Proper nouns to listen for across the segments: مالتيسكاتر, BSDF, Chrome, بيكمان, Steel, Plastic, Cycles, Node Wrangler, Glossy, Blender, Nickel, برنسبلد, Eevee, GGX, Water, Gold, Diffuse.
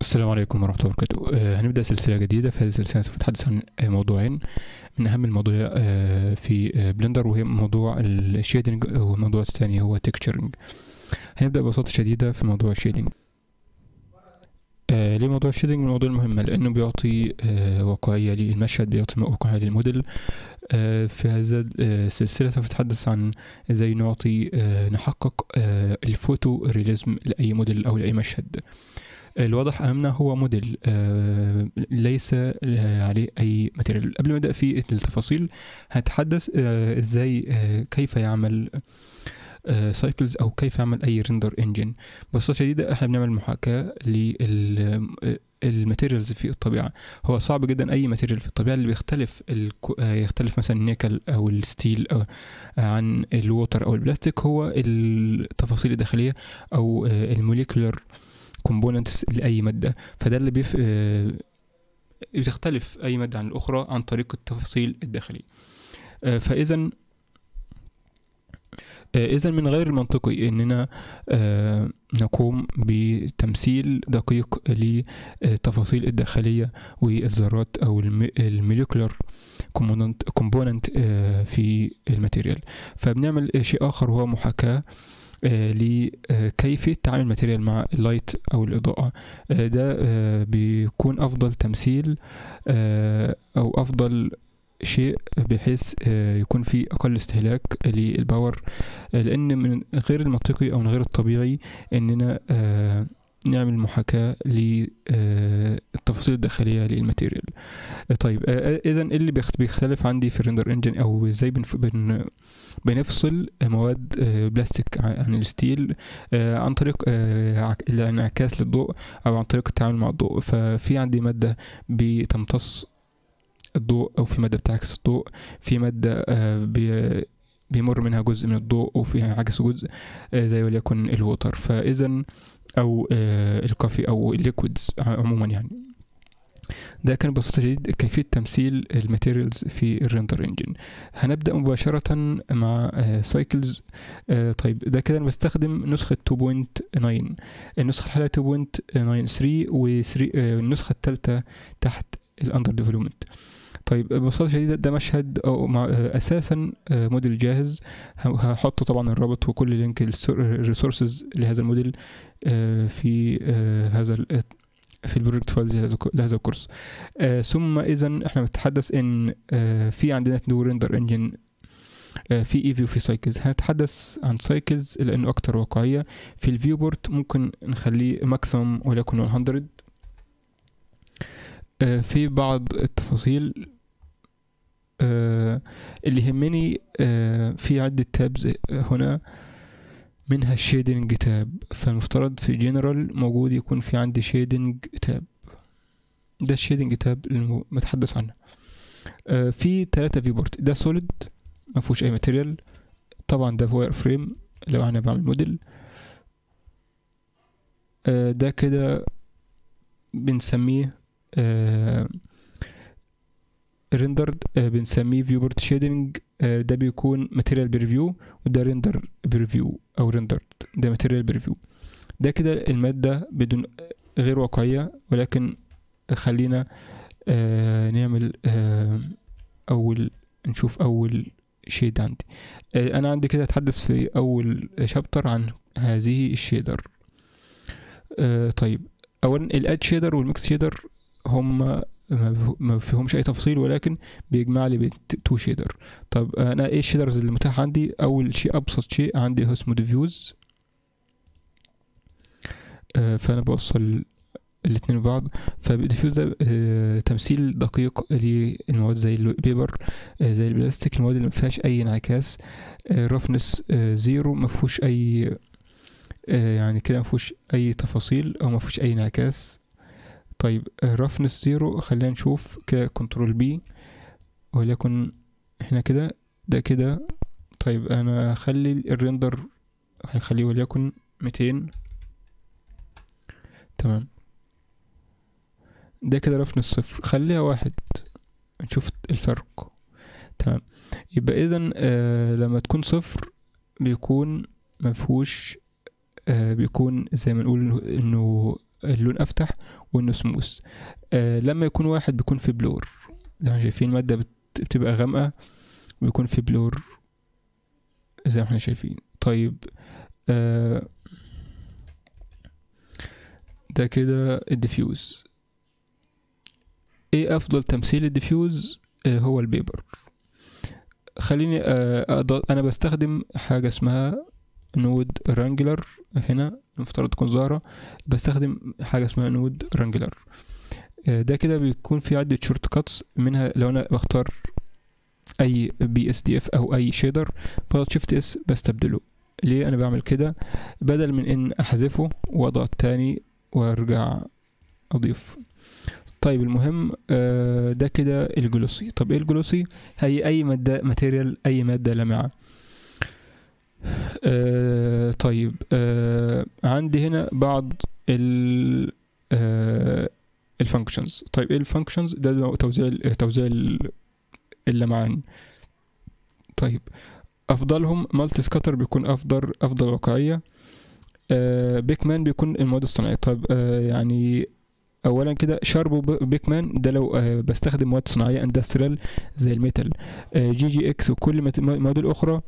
السلام عليكم ورحمة الله وبركاته. هنبدأ سلسلة جديدة. في هذه السلسلة سوف نتحدث عن موضوعين من أهم المواضيع في بلندر، وهي موضوع الشيدنج، والموضوع الثاني هو تكتشرنج. هنبدأ ببساطة شديدة في موضوع الشيدنج. ليه موضوع الشيدنج من المواضيع المهمة؟ لأنه بيعطي واقعية للمشهد، بيعطي واقعية للموديل. في هذا السلسلة سوف نتحدث عن ازاي نعطي نحقق الفوتو رياليزم لأي موديل أو لأي مشهد. الواضح امامنا هو موديل ليس عليه اي ماتيريال. قبل ما ابدا في التفاصيل هنتحدث ازاي كيف يعمل سايكلز او كيف يعمل اي ريندر انجن. ببساطه شديده احنا بنعمل محاكاه للماتيريالز في الطبيعه. هو صعب جدا اي ماتيريال في الطبيعه اللي بيختلف يختلف مثلا النيكل او الستيل عن الووتر او البلاستيك هو التفاصيل الداخليه او الموليكولر كومبوننتس لاي ماده. فده اللي بتختلف اي ماده عن الاخرى عن طريق التفاصيل الداخليه. فاذا من غير المنطقي اننا نقوم بتمثيل دقيق للتفاصيل الداخليه والذرات او الموليكولر كومبوننت في الماتيريال. فبنعمل شيء اخر هو محاكاه لكيفية تعامل الماتيريال مع اللايت أو الإضاءة. ده بيكون أفضل تمثيل أو أفضل شيء بحيث يكون في أقل استهلاك للباور، لأن من غير المنطقي أو من غير الطبيعي أننا نعمل محاكاة للتفاصيل الداخلية للماتيريال. طيب إذا اللي بيختلف عندي في الريندر انجن أو إزاي بنفصل مواد بلاستيك عن الستيل عن طريق الانعكاس للضوء أو عن طريق التعامل مع الضوء. ففي عندي مادة بتمتص الضوء، أو في مادة بتعكس الضوء، في مادة بيمر منها جزء من الضوء وفيها عكس جزء زي وليكن الووتر. فإذا او الكافي او الليكويدز عموما يعني. ده كان ببساطه شديد كيفيه تمثيل الماتيريالز في الريندر انجن. هنبدا مباشره مع سايكلز. طيب ده كده انا بستخدم نسخه 2.9، النسخه الحاليه 2.93، والنسخه الثالثه تحت الاندر ديفلوبمنت. طيب ببساطه شديده ده مشهد او اساسا موديل جاهز. هحط طبعا الرابط وكل لينك الريسورسز لهذا الموديل في البروجكت فايلز لهذا الكورس. ثم اذا احنا بنتحدث ان في عندنا نود ريندر انجن، في ايفي وفي سايكلز. هنتحدث عن سايكلز لانه اكتر واقعيه. في الفيو بورت ممكن نخليه ماكسيمم وليكن 100 في بعض التفاصيل. اللي يهمني في عدة تابز هنا، منها الشيدنج تاب. فالمفترض في جنرال موجود يكون في عندي شيدنج تاب. ده الشيدنج تاب اللي متحدث عنه. في 3 فيو بورت. ده سوليد مفيهوش اي ماتيريال، طبعا ده واير فريم لو انا بعمل موديل. ده كده بنسميه ريندرد، بنسميه فيو بورت شيدنج. ده بيكون ماتيريال بريفيو، وده ريندر بريفيو او ريندرد، ده ماتيريال بريفيو. ده كده الماده بدون غير واقعيه، ولكن خلينا نعمل اول نشوف اول شيد عندي. انا عندي كده اتحدث في اول شابتر عن هذه الشيدر. طيب اولا الاد شيدر والميكس شيدر هم ما فيهمش اي تفصيل، ولكن بيجمع لي بين 2 شيدر. طب انا ايه الشيدرز اللي متاحه عندي؟ اول شيء ابسط شيء عندي هو اسمه ديفيوز. فانا بوصل الاثنين ببعض. فديفيوز ده تمثيل دقيق للمواد زي البيبر، زي البلاستيك، المواد اللي ما فيهاش اي انعكاس. رفنس زيرو، ما فيهوش اي يعني كده ما فيهوش اي تفاصيل او ما فيهوش اي انعكاس. طيب رفنس زيرو خلينا نشوف كنترول بي، وليكن هنا كده ده كده. طيب انا هخلي الريندر هنخليه وليكن 200، تمام. ده كده رفنس صفر، خليها 1 نشوف الفرق، تمام. يبقى اذا لما تكون 0 بيكون مفيهوش بيكون زي ما نقول انه اللون افتح وانه سموث. لما يكون واحد بيكون في بلور، زي ما شايفين المادة بتبقى غامقة ويكون في بلور زي ما احنا شايفين. طيب ده كده الديفيوز. ايه افضل تمثيل الديفيوز؟ هو البيبر. خليني انا بستخدم حاجة اسمها نود رانجلر، هنا المفترض تكون ظاهرة، بستخدم حاجة اسمها نود رانجلر. ده كده بيكون في عدة شورت كاتس، منها لو انا بختار اي BSDF او اي شيدر بضغط شيفت اس بستبدله. ليه انا بعمل كده؟ بدل من ان احذفه واضغط تاني وارجع اضيف. طيب المهم ده كده الجلوسي. طب ايه الجلوسي؟ هي اي مادة ماتيريال، اي مادة لامعة. طيب عندي هنا بعض الفانكشنز. طيب ايه الفانكشنز؟ ده توزيع اللمعان. طيب افضلهم مالتيسكاتر بيكون افضل واقعية، بيكمان بيكون المواد الصناعية. طيب يعني اولا كده شارب بيكمان ده لو بستخدم مواد صناعية اندستريال زي الميتال، جي جي اكس وكل المواد الاخرى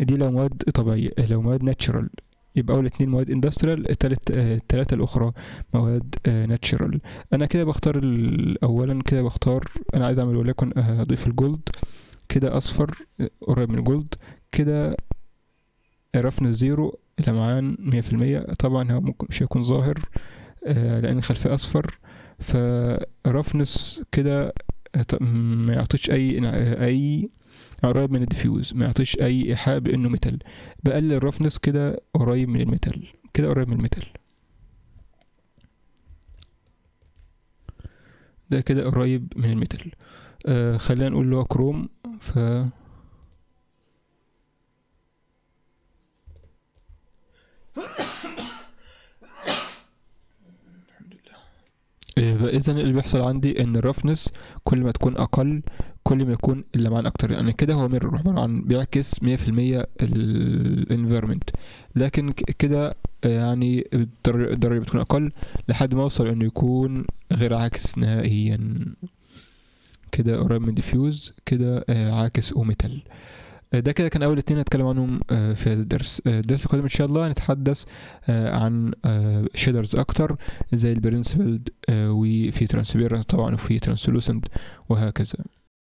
دي لو مواد طبيعية، لو مواد ناتشرال يبقى اول اتنين مواد اندستريال، التلاتة الاخرى مواد ناتشرال. انا كده بختار اولا كده بختار انا عايز اعمل، وليكن اضيف الجولد كده اصفر قريب من الجولد كده، رفن زيرو لمعان 100%. طبعا هو ممكن مش هيكون ظاهر لان الخلفية اصفر، فرفنس كده ما يعطيش اي قريب من الديفيوز، ما يعطيش اي ايحاء بانه ميتال. بقلل رفنس كده قريب من الميتال، كده قريب من الميتال، ده كده قريب من الميتال. خلينا نقول له كروم. ف اذا اللي بيحصل عندي ان الرفنس كل ما تكون اقل كل ما يكون اللمعان اكتر، يعني كده هو ميرور عباره عن بيعكس 100% الانفيرمنت، لكن كده يعني الدرجه بتكون اقل لحد ما اوصل انه يكون غير عاكس نهائيا. كده قريب من ديفيوز، كده عاكس وميتال. ده كده كان اول اتنين هتكلم عنهم في هذا الدرس. الدرس القادم ان شاء الله هنتحدث عن شيدرز اكتر زي البرنسبلد، وفي ترانسبيرنت طبعا، وفي ترانسلوسنت وهكذا.